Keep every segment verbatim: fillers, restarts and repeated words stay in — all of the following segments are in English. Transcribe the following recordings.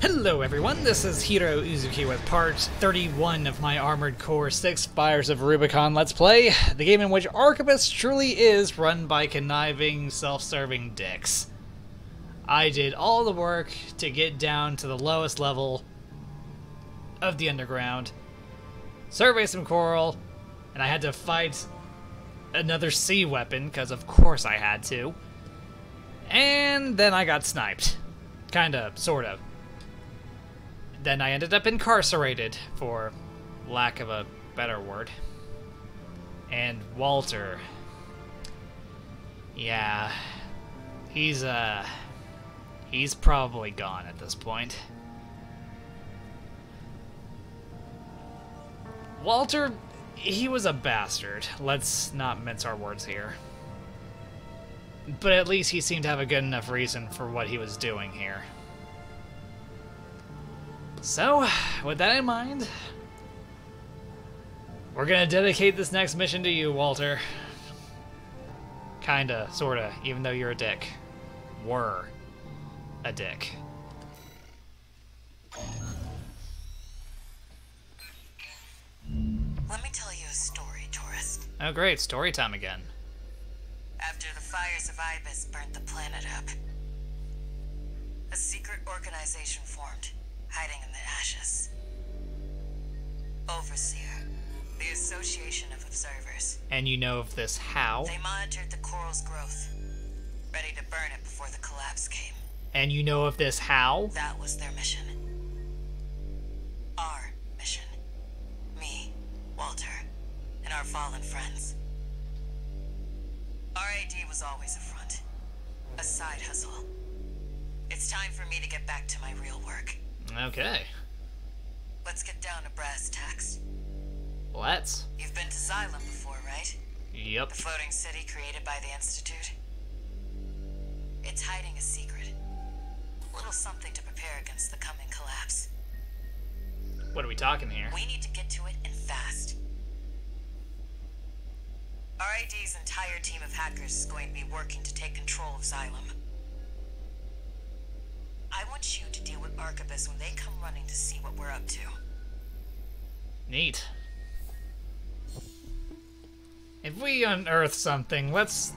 Hello everyone, this is Heero Uzuki with part thirty-one of my Armored Core six Fires of Rubicon Let's Play, the game in which Arquebus truly is run by conniving, self-serving dicks. I did all the work to get down to the lowest level of the underground, survey some Coral, and I had to fight another sea weapon, because of course I had to, and then I got sniped. Kinda, sort of. Then I ended up incarcerated, for lack of a better word. And Walter. Yeah. He's, uh... he's probably gone at this point. Walter, he was a bastard. Let's not mince our words here. But at least he seemed to have a good enough reason for what he was doing here. So, with that in mind, we're gonna dedicate this next mission to you, Walter. Kinda, sorta, even though you're a dick. Were a dick. Let me tell you a story, Taurus. Oh great, story time again. After the fires of Ibis burnt the planet up, a secret organization formed, hiding in the ashes. Overseer, the Association of Observers. And you know of this how? They monitored the coral's growth, ready to burn it before the collapse came. And you know of this how? That was their mission. Our mission. Me, Walter, and our fallen friends. R A D was always a front, a side hustle. It's time for me to get back to my real work. Okay. Let's get down to brass tacks. Let's. You've been to Xylem before, right? Yep. The floating city created by the Institute. It's hiding a secret. A little something to prepare against the coming collapse. What are we talking here? We need to get to it, and fast. R A D's entire team of hackers is going to be working to take control of Xylem. I want you to deal with Arquebus when they come running to see what we're up to. Neat. If we unearth something, let's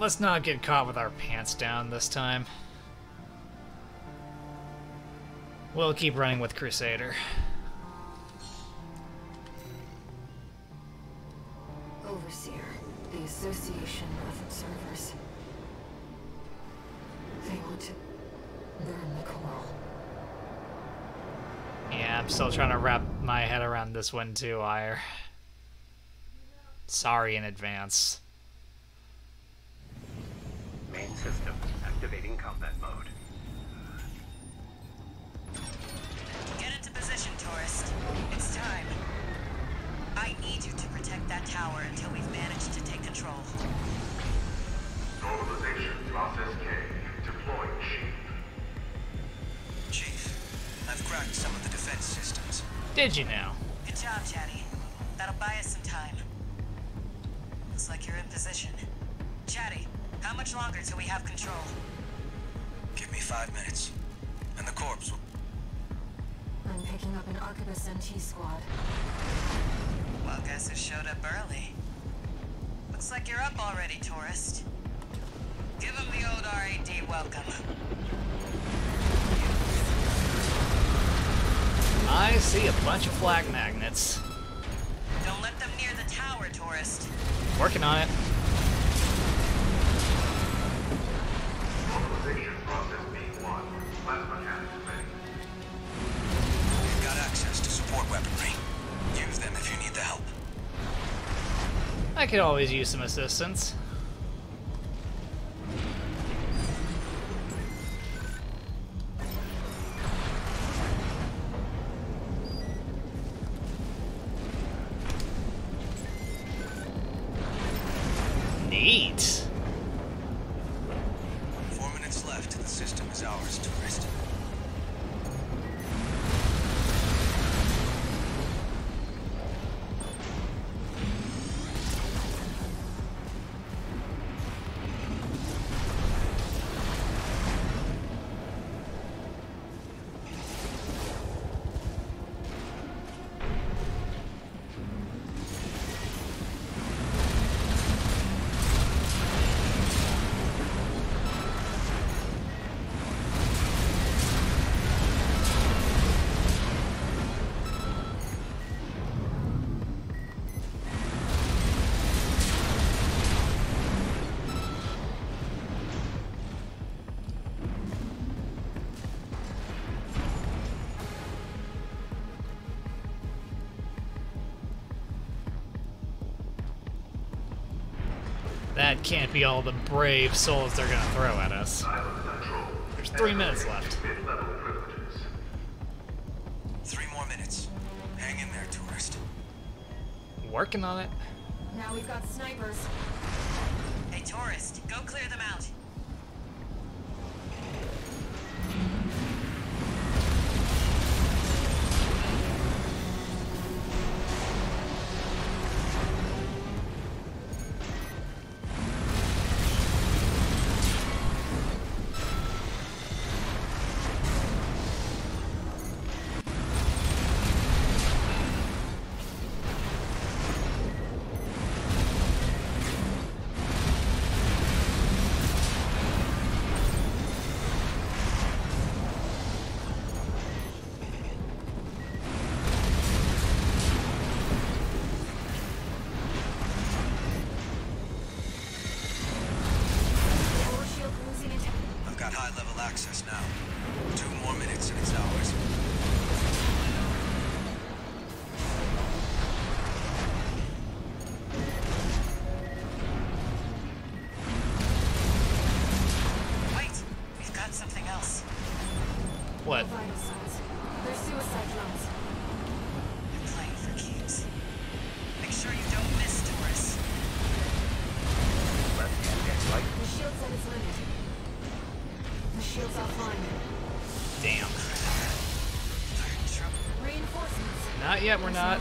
let's not get caught with our pants down this time. We'll keep running with Crusader. Overseer, the Association of Observers. They want to burn the coral. Yeah, I'm still trying to wrap my head around this one too, Ire. Sorry in advance. Main system activating combat mode. Get into position, tourist. It's time. I need you to protect that tower until we've managed to take control. Normalization process K. Deploying sheep. Chief, I've cracked some of the defense systems. Did you now? Good job, Chatty. That'll buy us some time. Looks like you're in position. Chatty, how much longer till we have control? Give me five minutes, and the corpse will... I'm picking up an Arquebus N T squad. Well, guess who showed up early? Looks like you're up already, tourist. Give him the old R A D welcome. I see a bunch of flag magnets. Don't let them near the tower, tourist. Working on it. Normalization process B one. Plasma cannons ready. You've got access to support weaponry. Use them if you need the help. I could always use some assistance. Neat. Four minutes left and the system is ours, tourist. that can't be all the brave souls they're gonna throw at us. There's three minutes left. Three more minutes. Hang in there, tourist. Working on it. Now we've got snipers. Hey, tourist, go clear them out. Access now. Two more minutes and it's ours. Wait, we've got something else. What? They're suicide drones. They're playing for keeps. Make sure you don't miss, Taurus. Left hand, next right. The shield's at its limit. Shields offline. Damn. Reinforcements. Not yet, we're not.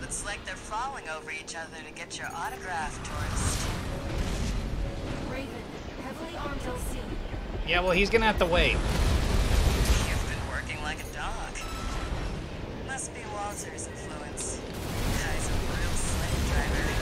Looks like they're falling over each other to get your autograph, tourist. Raven, heavily armed L C. Yeah, well, he's gonna have to wait. You've been working like a dog. Must be Walzers' influence. Guy's a real slave driver.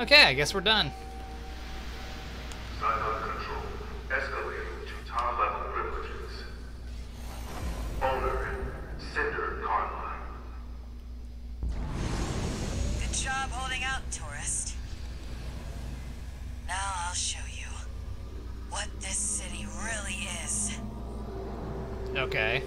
Okay, I guess we're done. Xylem control, escalating to top-level privileges. Owner, Cinder Carla. Good job holding out, tourist. Now I'll show you what this city really is. Okay.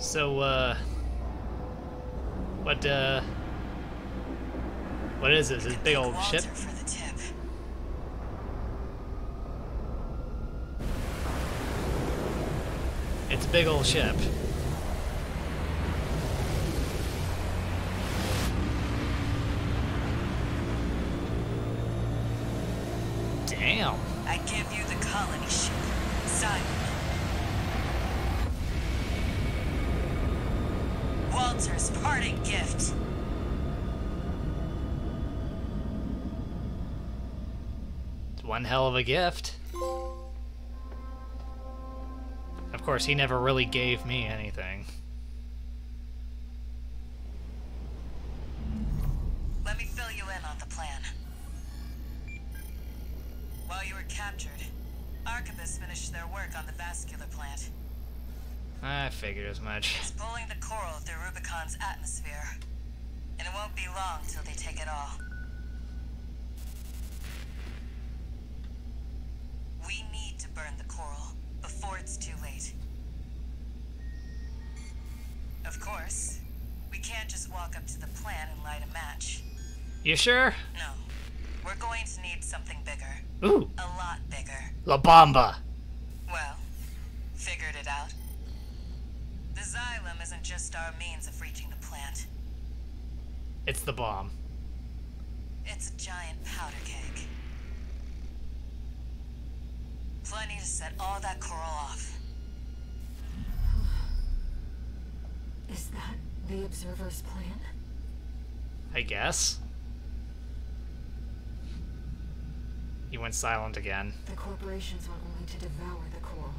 So, uh, what, uh, what is this? This big old ship? It's a big old ship. Damn. I give you the colony ship. Simon. Walter's parting gift. It's one hell of a gift. Of course, he never really gave me anything. Let me fill you in on the plan. While you were captured, Arquebus finished their work on the vascular plant. I figured as much. It's pulling the coral through Rubicon's atmosphere. And it won't be long till they take it all. We need to burn the coral before it's too late. Of course, we can't just walk up to the plant and light a match. You sure? No. We're going to need something bigger. Ooh. A lot bigger. La Bamba. Well, figured it out. The Xylem isn't just our means of reaching the plant. It's the bomb. It's a giant powder keg. Plenty to set all that coral off. Is that the Observer's plan? I guess. You went silent again. The corporations want only to devour the coral.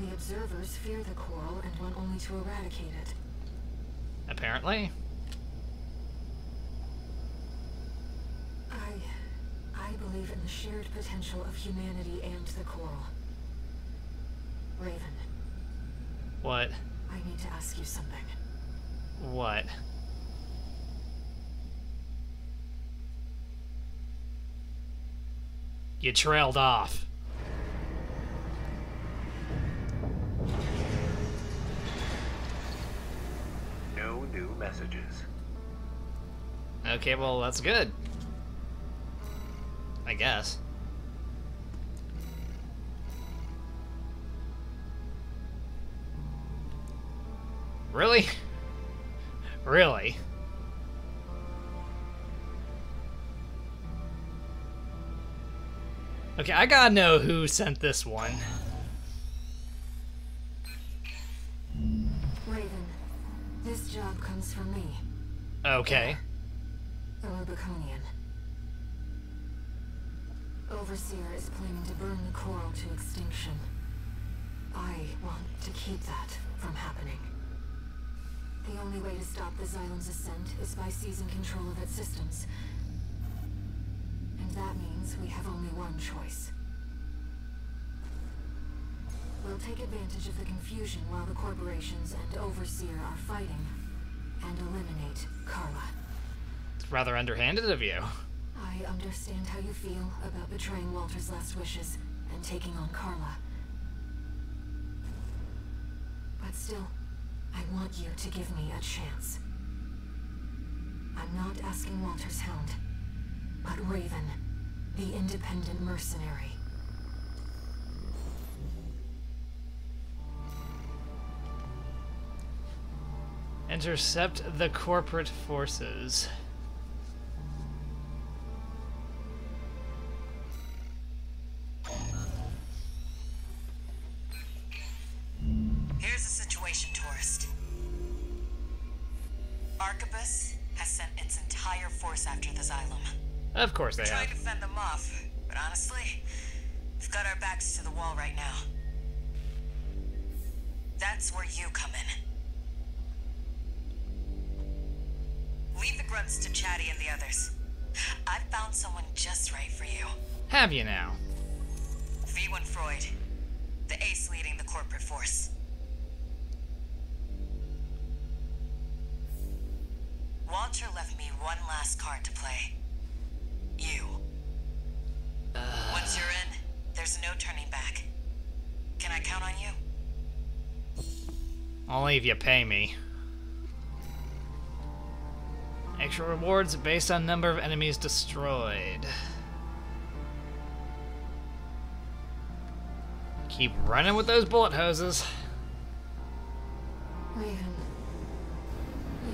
The Observers fear the coral and want only to eradicate it. Apparently. I... I believe in the shared potential of humanity and the coral. Raven. What? I need to ask you something. What? You trailed off. No new messages. Okay, well, that's good. I guess. Really? Really? Okay, I gotta know who sent this one. Raven, this job comes from me. Okay. A Rubiconian. Overseer is planning to burn the coral to extinction. I want to keep that from happening. The only way to stop the Xylem's ascent is by seizing control of its systems. That means we have only one choice. We'll take advantage of the confusion while the corporations and Overseer are fighting, and eliminate Carla. It's rather underhanded of you. I understand how you feel about betraying Walter's last wishes and taking on Carla. But still, I want you to give me a chance. I'm not asking Walter's hound, but Raven, the independent mercenary. Intercept the corporate forces. Here's the situation, Taurus. Arquebus has sent its entire force after the Xylem. Of course they have. Trying to fend them off, but honestly, we've got our backs to the wall right now. That's where you come in. Leave the grunts to Chatty and the others. I've found someone just right for you. Have you now? V one Freud, the ace leading the corporate force. Walter left me one last card to play. You. Uh, Once you're in, there's no turning back. Can I count on you? Only if you pay me. Extra rewards based on number of enemies destroyed. Keep running with those bullet hoses. Raven,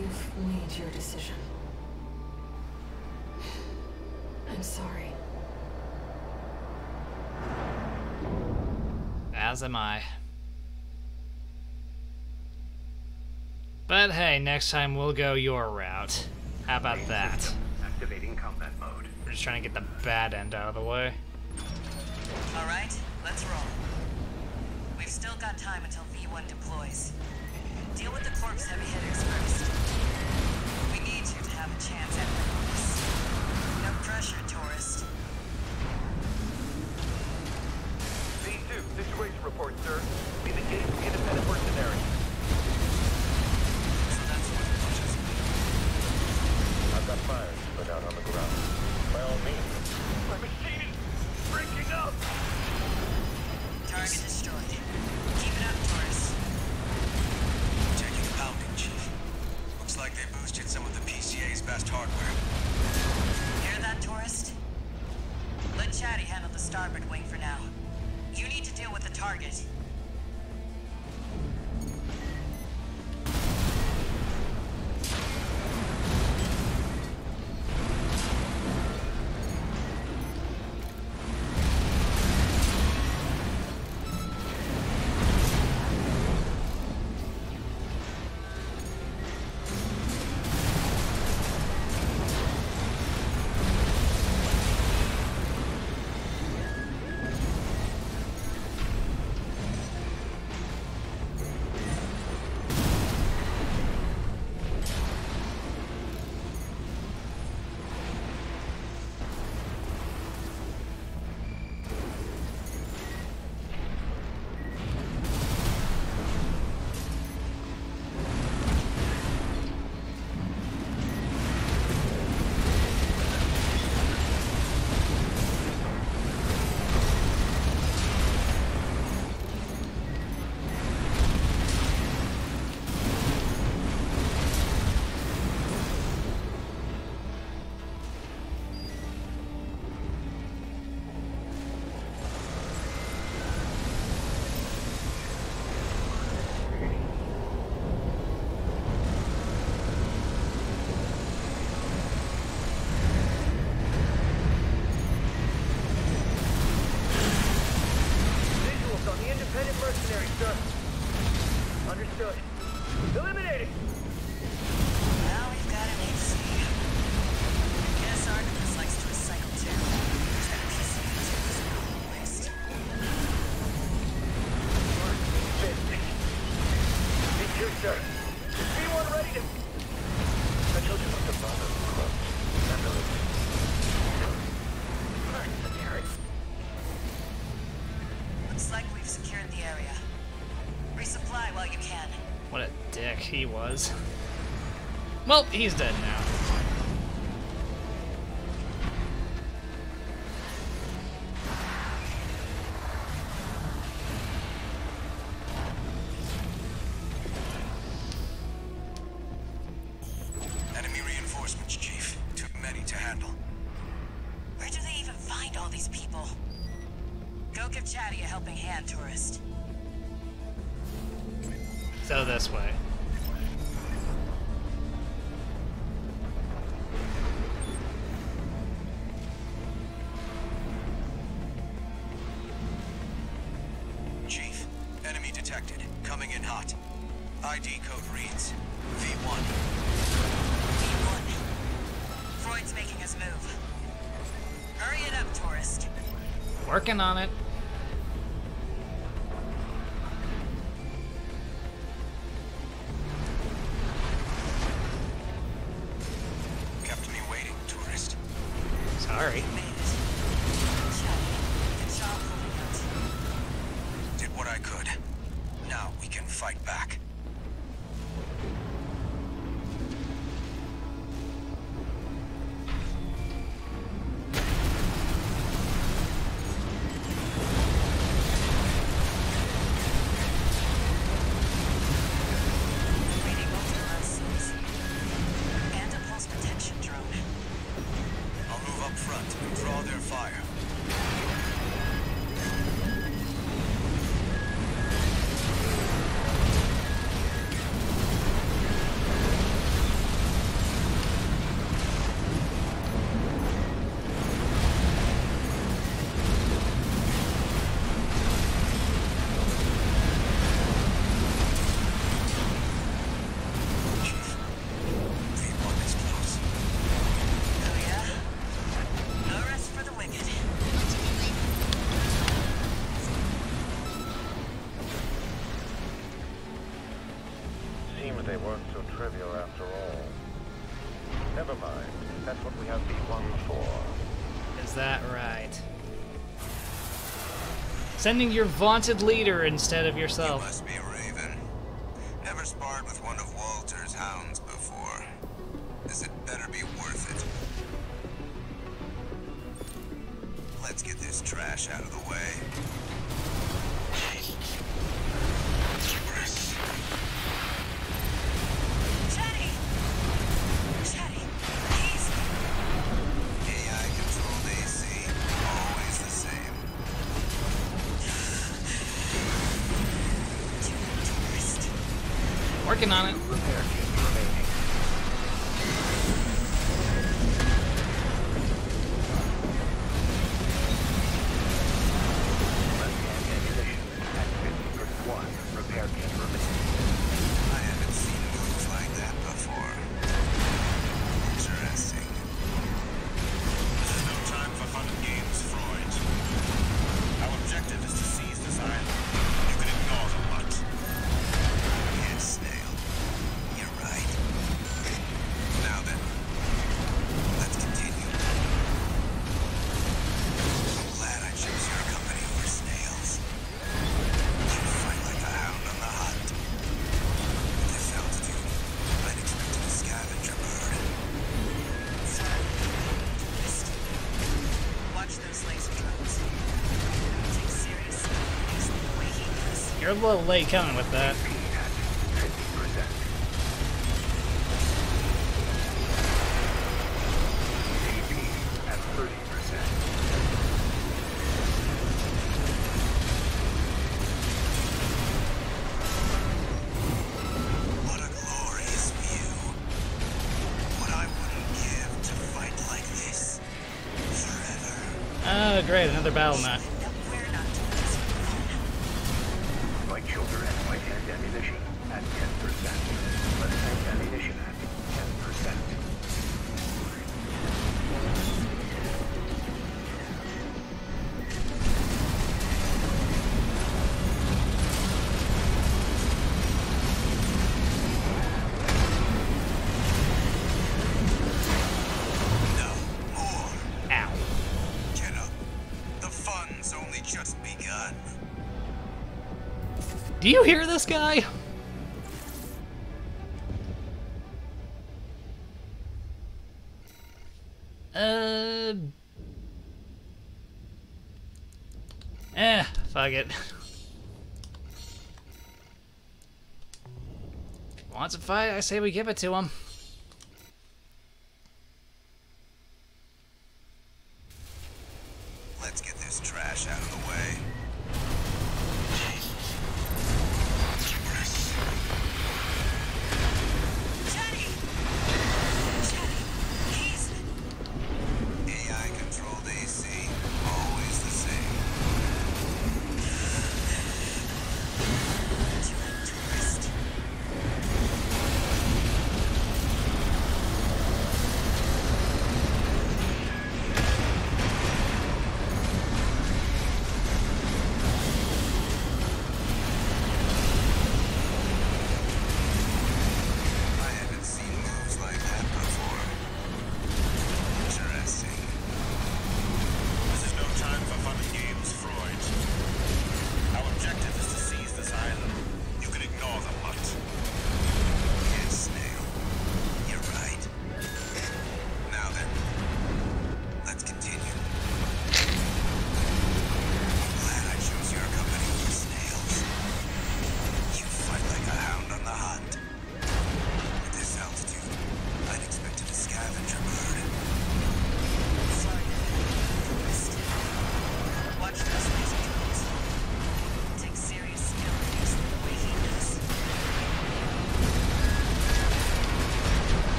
you've made your decision. I'm sorry. As am I. But hey, next time we'll go your route. How about that? Activating combat mode. We're just trying to get the bad end out of the way. Alright, let's roll. We've still got time until V one deploys. Deal with the corpse heavy hitters first. We need you to have a chance at the corpse. No pressure, tourist. V two, situation report, sir. We've engaged they boosted some of the P C A's best hardware. Hear that, tourist? Let Chatty handle the starboard wing for now. You need to deal with the target. He was. Well, he's dead now. Enemy reinforcements, Chief. Too many to handle. Where do they even find all these people? Go give Chatty a helping hand, tourist. So this way. I D code reads V one. V one. Freud's making his move. Hurry it up, tourist. Working on it. Kept me waiting, tourist. Sorry. Did what I could. Now we can fight back. Sending your vaunted leader instead of yourself. You must be Raven. Never sparred with one of Walzer's hounds before. This had better be worth it. Let's get this trash out of the way. working on it. You're a little late coming with that. Oh, great, another battle knife. Do you hear this guy? Uh. Eh, fuck it. Wants a fight? I say we give it to him. Let's get this trash out of the way.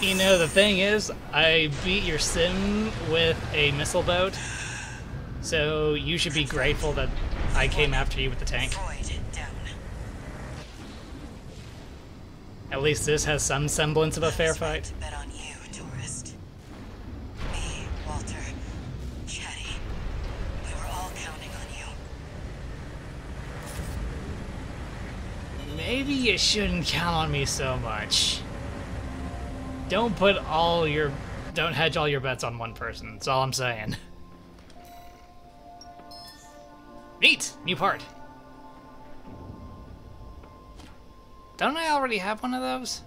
You know, the thing is, I beat your sim with a missile boat, so you should be grateful that I came after you with the tank. At least this has some semblance of a fair fight. Maybe you shouldn't count on me so much. Don't put all your don't hedge all your bets on one person. That's all I'm saying. Neat! New part. Don't I already have one of those?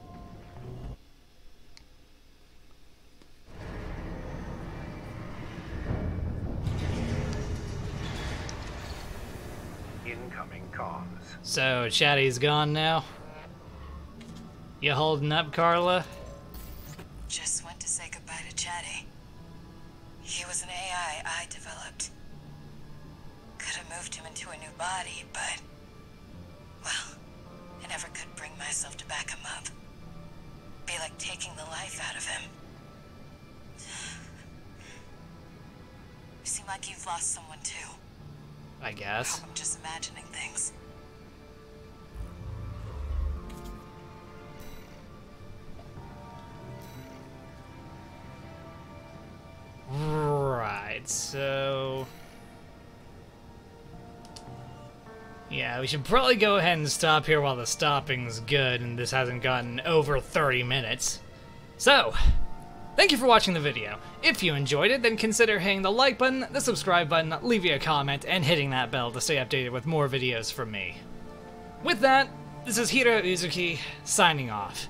Incoming comms. So, Chatty's gone now? You holding up, Carla? Just went to say goodbye to Chatty. He was an A I I developed. Could have moved him into a new body, but... well, I never could bring myself to back him up. Be like taking the life out of him. You seem like you've lost someone too. I guess. I'm just imagining things. Right, so... yeah, we should probably go ahead and stop here while the stopping's good and this hasn't gotten over thirty minutes. So, thank you for watching the video. If you enjoyed it, then consider hitting the like button, the subscribe button, leaving a comment, and hitting that bell to stay updated with more videos from me. With that, this is Heero Uzuki, signing off.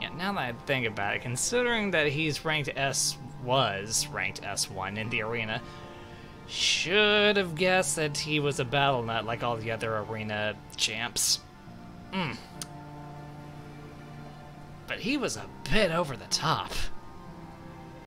Yeah, now that I think about it, considering that he's ranked S... was ranked S one in the arena, should have guessed that he was a battle nut like all the other arena champs. Mm. But he was a bit over the top.